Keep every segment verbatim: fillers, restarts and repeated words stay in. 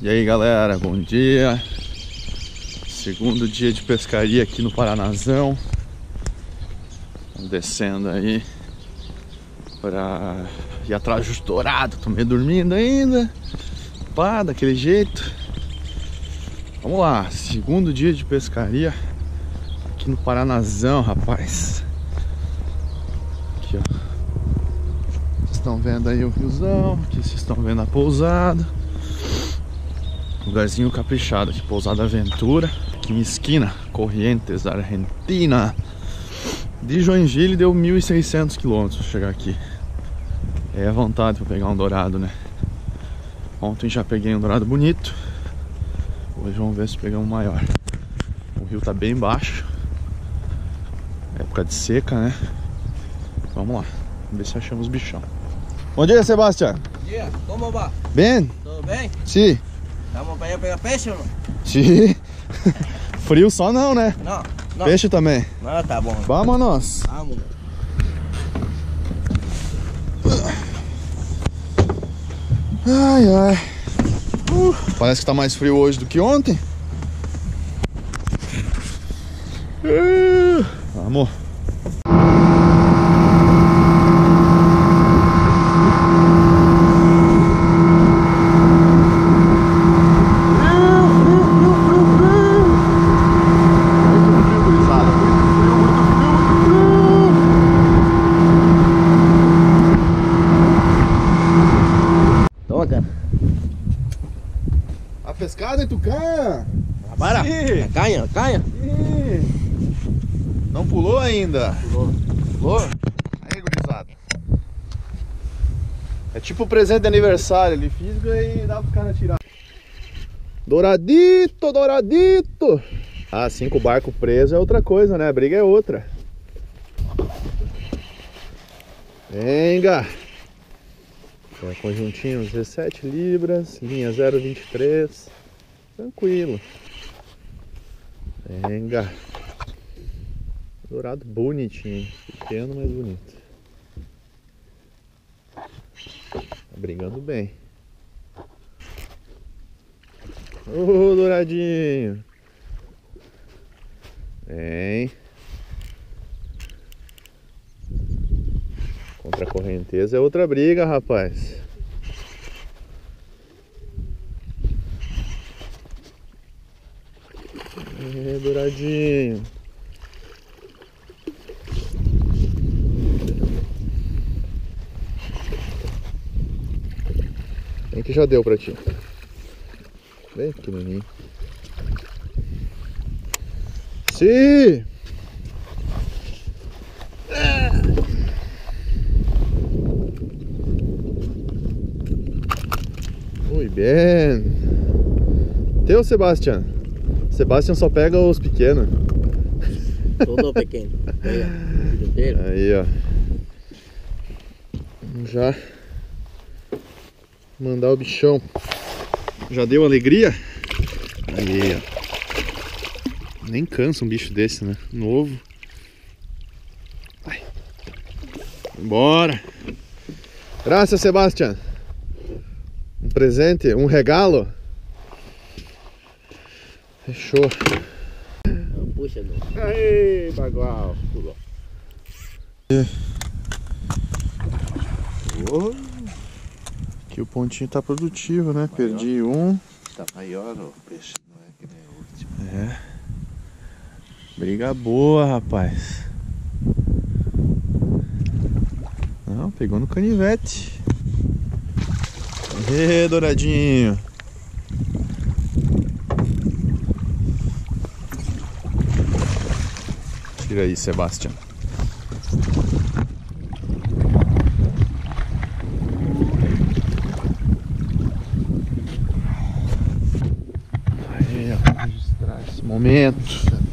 E aí galera, bom dia. Segundo dia de pescaria aqui no Paranazão. Descendo aí pra ir atrás do dourado. Tô meio dormindo ainda, pá, daquele jeito. Vamos lá, segundo dia de pescaria aqui no Paranazão, rapaz. Aqui ó, estão vendo aí o riozão, aqui vocês estão vendo a pousada. Lugarzinho caprichado aqui, Pousada Aventura, aqui em Esquina, Corrientes, Argentina. De Joinville deu mil e seiscentos quilômetros pra chegar aqui. É a vontade pra pegar um dourado, né? Ontem já peguei um dourado bonito. Hoje vamos ver se pegamos um maior. O rio tá bem baixo, é época de seca, né? Vamos lá, vamos ver se achamos bichão. Bom dia, Sebastião. Bom dia, como vai? Bem? Tudo bem? Sim. Sí. Vamos para pegar peixe ou não? Sim. Frio só não, né? Não, não. Peixe também? Não, tá bom. Vamos nós. Vamos. Ai, ai. Uh, parece que tá mais frio hoje do que ontem. Uh, vamos. Pescada, Tucã! Para! Canha, canha! Sim. Não pulou ainda! Pulou! Pulou? Aí, gurizada! É tipo presente de aniversário, ele fisga e dá pro cara tirar. Douradito, douradito! Ah, cinco barcos presos é outra coisa, né? A briga é outra. Venga! É, conjuntinho dezessete libras, linha zero vinte e três, tranquilo. Venga. Dourado bonitinho, pequeno, mas bonito. Tá brigando bem. Ô, douradinho. Vem. Contra a correnteza é outra briga, rapaz. É, douradinho. Bem que já deu pra ti. Bem pequenininho. Sim! Bem. Teu Sebastián. Sebastián só pega os pequenos. Todo pequeno. Aí, ó. Vamos já mandar o bichão. Já deu alegria? Aí, ó. Nem cansa um bicho desse, né? Novo. Vai. Bora. Graças, Sebastián. Um presente, um regalo. Fechou. Não, puxa não. Aê, bagual. Pulou. Oh. Aqui o pontinho tá produtivo, né? Maior. Perdi um. Tá maior o peixe, não é que nem o último. É. Briga boa, rapaz. Não, pegou no canivete. Ê, douradinho. Tira aí, Sebastián. Aí, ó, registrar esse momento.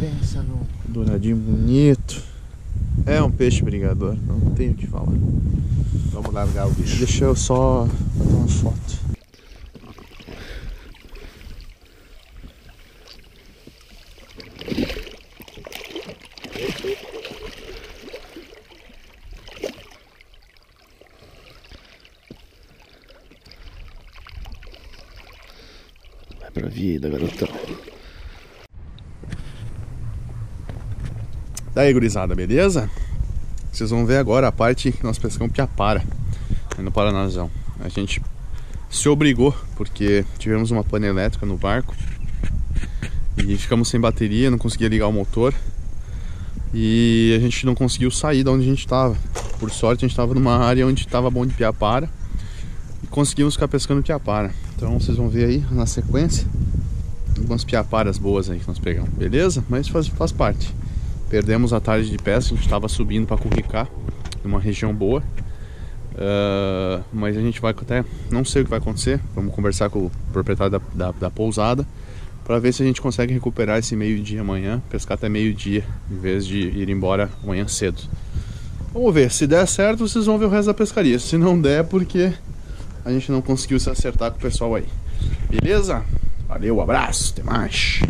Pensa no douradinho bonito. É um peixe brigador, não tenho o que falar. Vamos largar o bicho. Deixa eu só fazer uma foto. Vai pra vida, garotão. Daí, gurizada, beleza? Vocês vão ver agora a parte que nós pescamos Piapara, no Paranazão. A gente se obrigou, porque tivemos uma pane elétrica no barco e ficamos sem bateria, não conseguia ligar o motor e a gente não conseguiu sair de onde a gente estava. Por sorte, a gente estava numa área onde estava bom de Piapara e conseguimos ficar pescando Piapara. Então vocês vão ver aí, na sequência, algumas Piaparas boas aí que nós pegamos, beleza? Mas faz, faz parte. Perdemos a tarde de pesca, a gente estava subindo para Curricá, numa região boa. Uh, mas a gente vai até, não sei o que vai acontecer, vamos conversar com o proprietário da, da, da pousada para ver se a gente consegue recuperar esse meio-dia amanhã, pescar até meio-dia, em vez de ir embora amanhã cedo. Vamos ver, se der certo vocês vão ver o resto da pescaria, se não der porque a gente não conseguiu se acertar com o pessoal aí. Beleza? Valeu, abraço, até mais!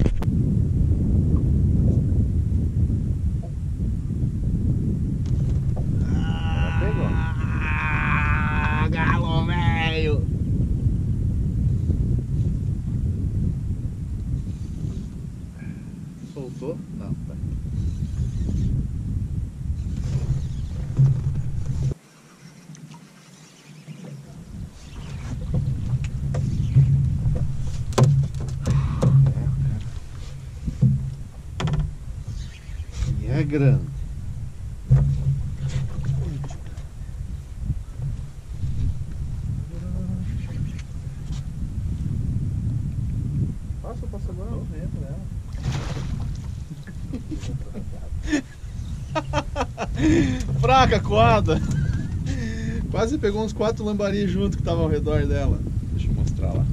Grande. Passa, passa agora. Não vem pra ela. Fraca, coada. Quase pegou uns quatro lambari junto que estavam ao redor dela. Deixa eu mostrar lá.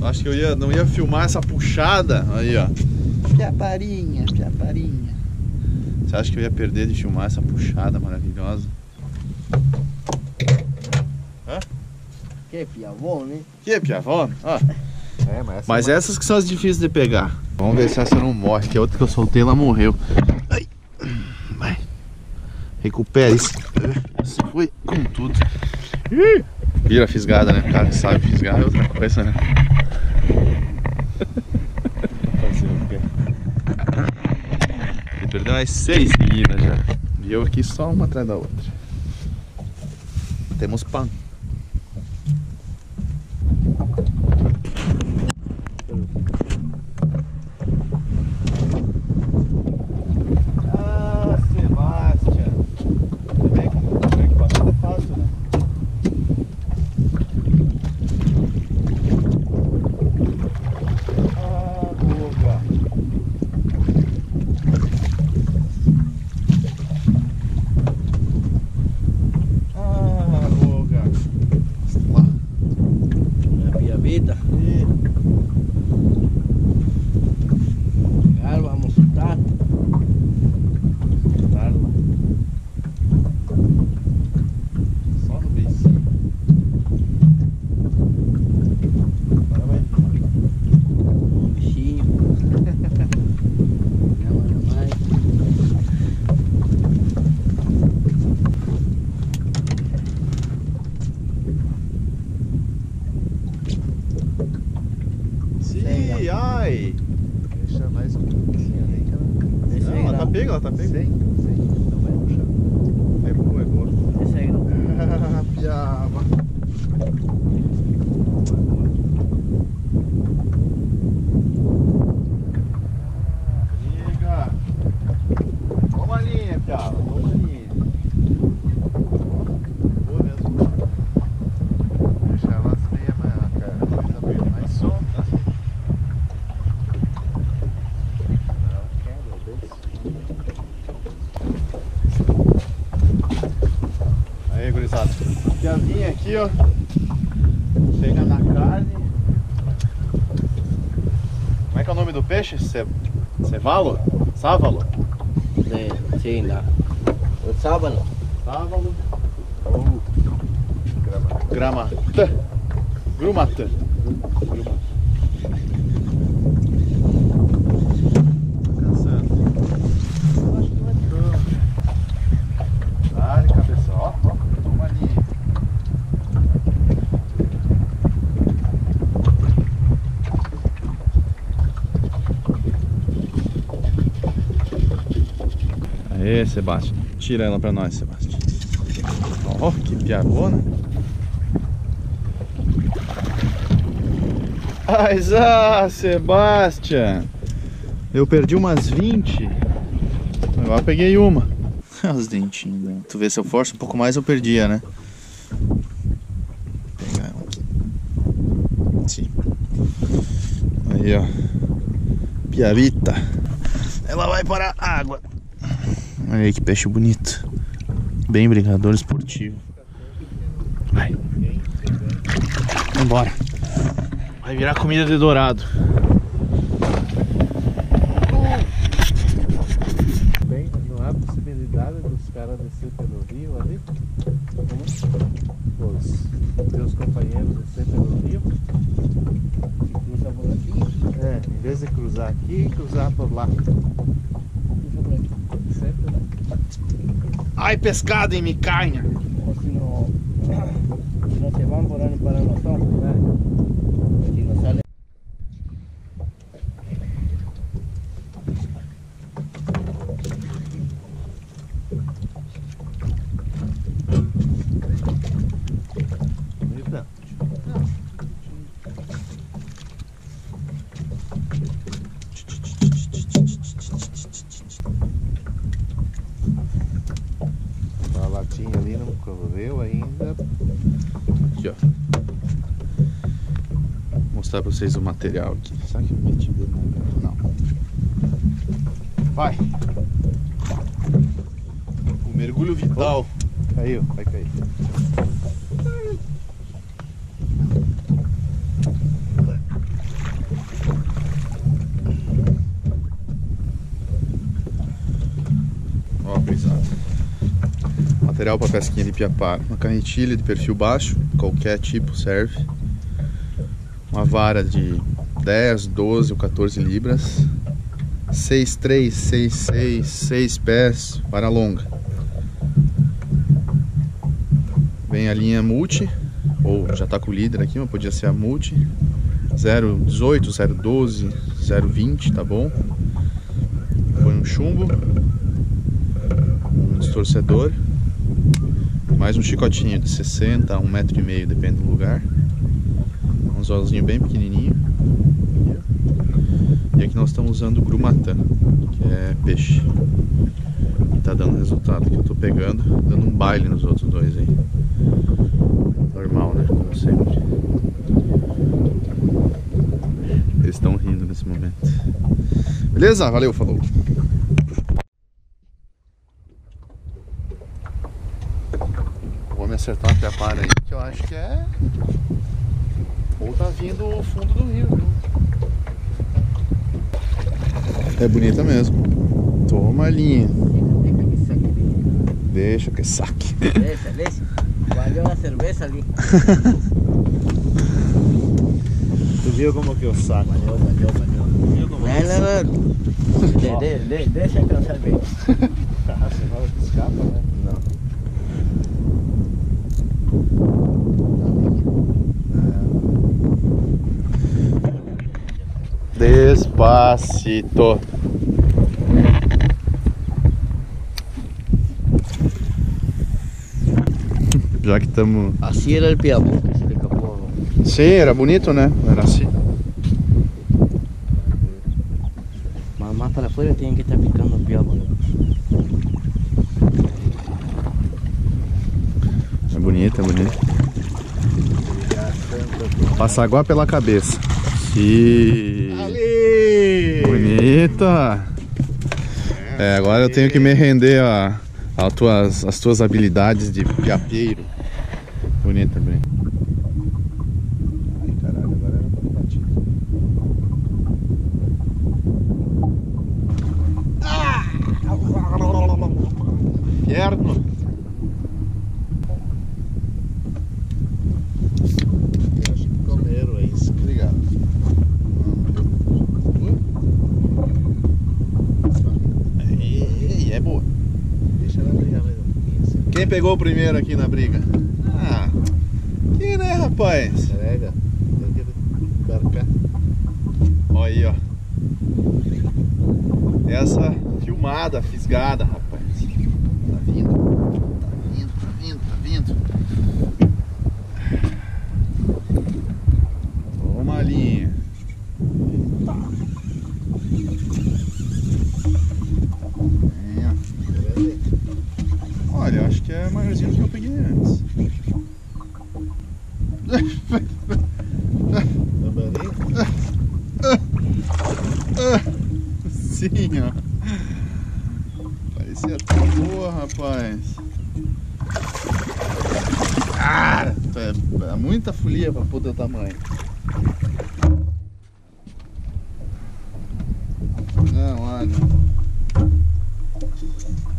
Acho que eu ia, não ia filmar essa puxada. Aí, ó. Piaparinha, piaparinha. Você acha que eu ia perder de filmar essa puxada maravilhosa? Hã? Que piavão, né? Que piavão? Ó. É, mas essa mas é essas que são as difíceis de pegar. Vamos ver se essa não morre, que a outra que eu soltei, ela morreu. Ai. Vai. Recupera isso. Isso foi com tudo. Ih. Vira fisgada, né? O cara que sabe fisgar é outra coisa, né? Ele perdeu umas seis seguidas já. E eu aqui só uma atrás da outra. Temos pano. Aqui, ó, pega na carne. Como é que é o nome do peixe? Ce... Cevalo? Sávalo? É, sei lá. O sávalo? Sávalo ou grama. Gramata. Grumata. Grumata. Ê, Sebastião, tira ela pra nós, Sebastião. Ó, oh, que piabona. Ai, ah, Sebastião. Eu perdi umas vinte. Agora peguei uma. Os dentinhos, né? Tu vê, se eu forço um pouco mais eu perdia, né? Vou pegar ela aqui. Sim. Aí, ó. Piabita. Ela vai para a água. Olha aí que peixe bonito. Bem brigador esportivo. Vai. Vambora. Vai virar comida de dourado. Bem, não há possibilidade dos caras descer pelo rio ali? Os teus companheiros descer pelo rio? Que cruzam por aqui? É, em vez de cruzar aqui, cruzar por lá. Ai, pescado em micainha. Se não, se não te vão por ano para noção, né? Aqui não sale. Ali não correu ainda. Aqui, ó. Vou mostrar pra vocês o material aqui. Será que eu meti dentro da garrafa? Não. Vai! O mergulho vital. Oh, caiu, vai cair. Ó, pesado. Material para pesquinha de Piapara: uma carretilha de perfil baixo, qualquer tipo serve, uma vara de dez, doze ou quatorze libras, seis, três, seis, seis, seis pés, vara longa. Vem a linha multi, ou já está com o líder aqui, mas podia ser a multi, zero dezoito, zero doze, zero vinte, tá bom? Põe um chumbo, um distorcedor, mais um chicotinho de sessenta a um metro e meio, depende do lugar, um anzolzinho bem pequenininho. E aqui nós estamos usando o grumatã, que é peixe, e tá dando resultado, que eu tô pegando, dando um baile nos outros dois aí, normal, né, como sempre. Eles estão rindo nesse momento. Beleza, valeu, falou. Acertar uma piapara aí, que eu acho que é, ou tá vindo o fundo do rio, viu? É bonita mesmo. Toma a linha. Deixa que saque. Deixa, deixa. Valeu a cerveja ali. Tu viu como que eu saco? Valeu, valeu, valeu. Viu como é, não, de, de, de, deixa que eu salvei. Tá, você fala que escapa, né? Não. Despacito. Já que estamos... Assim era o piabão que se lhe escapou. Sim, era bonito, né? Era assim. Mas mais para fora tem que estar picando o piabão, né? É bonito, é bonito. Passa água pela cabeça. Sim. Ali. Bonita. É, agora eu tenho que me render a, a tuas, as tuas habilidades de piapeiro. Bonita, bem. Ai, caralho, agora era pra bater. Ah! Inferno. Quem pegou o primeiro aqui na briga? Ah, que, né, rapaz? Carrega, tem que barcar. Olha aí, ó. Essa filmada, fisgada, rapaz. é muita folia para poder o tamanho. Não, olha.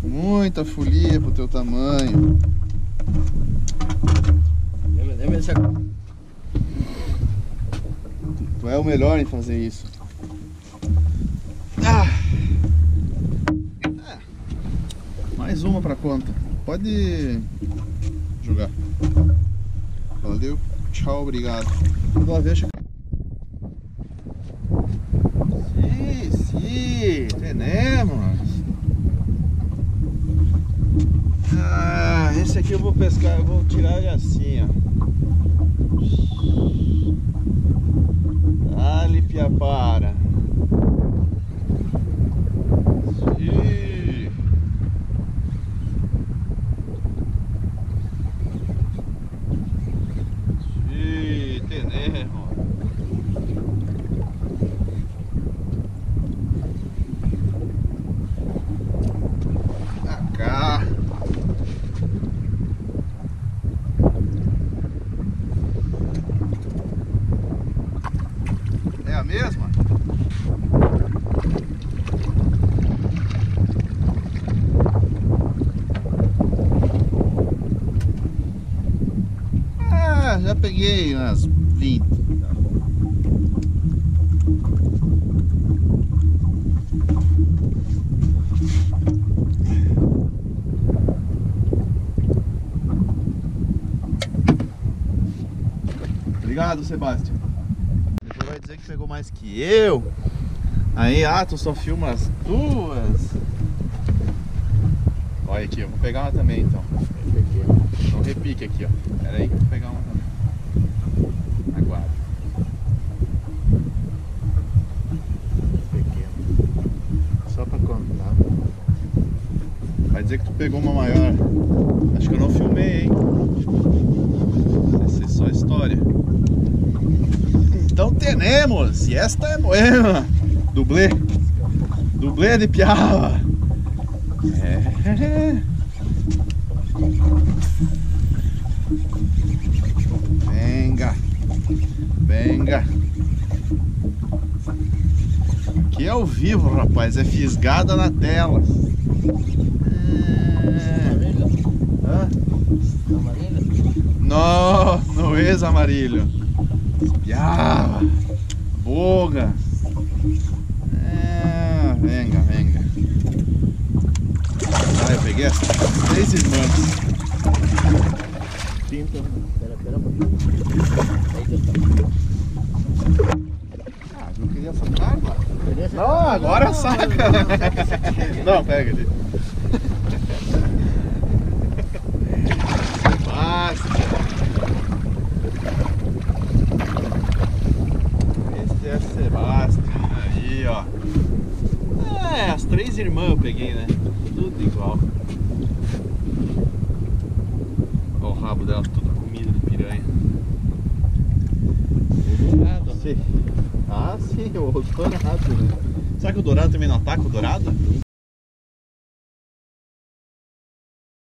Muita folia pro teu tamanho. Tu é o melhor em fazer isso. Ah. Ah. Mais uma pra conta. Pode jogar. Valeu. Tchau, obrigado. Vou ver. Sim, sim. Tenemos. Ah, esse aqui eu vou pescar, eu vou tirar ele assim, ó. Dale, Piapara. Sim. Sim, tenemos. Já peguei umas vinte. Tá bom. Obrigado, Sebastião. Depois vai dizer que pegou mais que eu. Aí, ah, tu só filma as duas. Olha aqui, eu vou pegar uma também então. Então repique aqui, ó. Pera aí que eu vou pegar uma também. Vai dizer que tu pegou uma maior. Acho que eu não filmei, hein? Essa é só história. Então temos! E esta é Moema! Dublê! Dublê de piava! É! Venga! Venga! Aqui é ao vivo, rapaz! É fisgada na tela! No, no es amarillo. Ya, boga. Ah, venga, venga. Ah, eu peguei as três irmãs. Ah, não queria sacar, mano. Não, agora saca. Não, pega ali. Esse é Sebastião. Aí, ó. É, as três irmãs eu peguei, né? Tudo igual. Olha o rabo dela, toda comida de piranha. Ah, sim. Ah, sim, o dourado, né? Será que o dourado também não ataca o dourado?